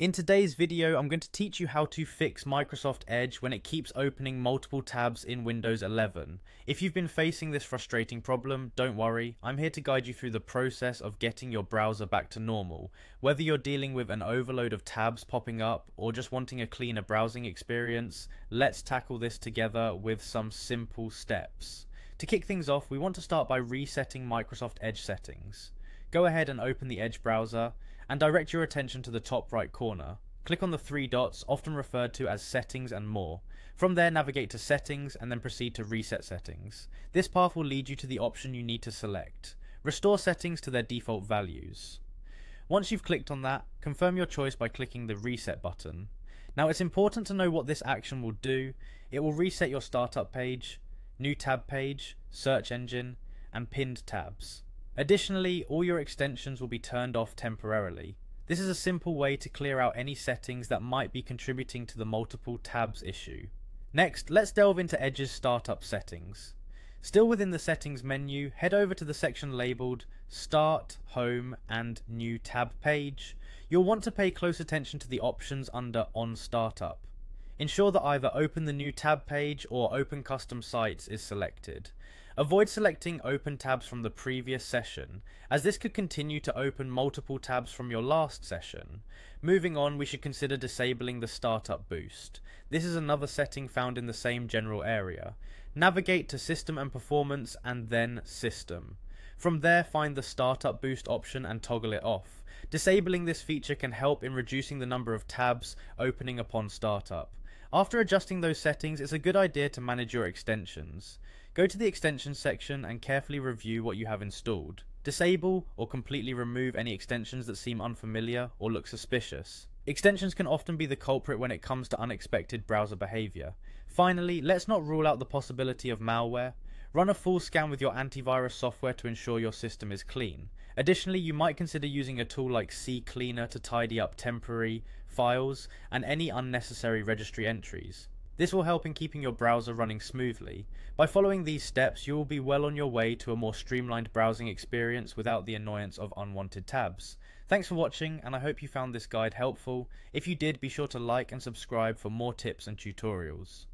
In today's video, I'm going to teach you how to fix Microsoft Edge when it keeps opening multiple tabs in Windows 11. If you've been facing this frustrating problem, don't worry, I'm here to guide you through the process of getting your browser back to normal. Whether you're dealing with an overload of tabs popping up or just wanting a cleaner browsing experience, let's tackle this together with some simple steps. To kick things off, we want to start by resetting Microsoft Edge settings. Go ahead and open the Edge browser and direct your attention to the top right corner. Click on the three dots, often referred to as Settings and More. From there, navigate to Settings and then proceed to Reset Settings. This path will lead you to the option you need to select. Restore settings to their default values. Once you've clicked on that, confirm your choice by clicking the Reset button. Now it's important to know what this action will do. It will reset your Startup page, New Tab page, Search Engine, and Pinned tabs. Additionally, all your extensions will be turned off temporarily. This is a simple way to clear out any settings that might be contributing to the multiple tabs issue. Next, let's delve into Edge's startup settings. Still within the settings menu, head over to the section labelled Start, Home and New Tab page. You'll want to pay close attention to the options under On Startup. Ensure that either Open the New Tab page or Open Custom Sites is selected. Avoid selecting Open tabs from the previous session, as this could continue to open multiple tabs from your last session. Moving on, we should consider disabling the Startup Boost. This is another setting found in the same general area. Navigate to System and Performance and then System. From there, find the Startup Boost option and toggle it off. Disabling this feature can help in reducing the number of tabs opening upon startup. After adjusting those settings, it's a good idea to manage your extensions. Go to the extensions section and carefully review what you have installed. Disable or completely remove any extensions that seem unfamiliar or look suspicious. Extensions can often be the culprit when it comes to unexpected browser behavior. Finally, let's not rule out the possibility of malware. Run a full scan with your antivirus software to ensure your system is clean. Additionally, you might consider using a tool like CCleaner to tidy up temporary files and any unnecessary registry entries. This will help in keeping your browser running smoothly. By following these steps, you will be well on your way to a more streamlined browsing experience without the annoyance of unwanted tabs. Thanks for watching, and I hope you found this guide helpful. If you did, be sure to like and subscribe for more tips and tutorials.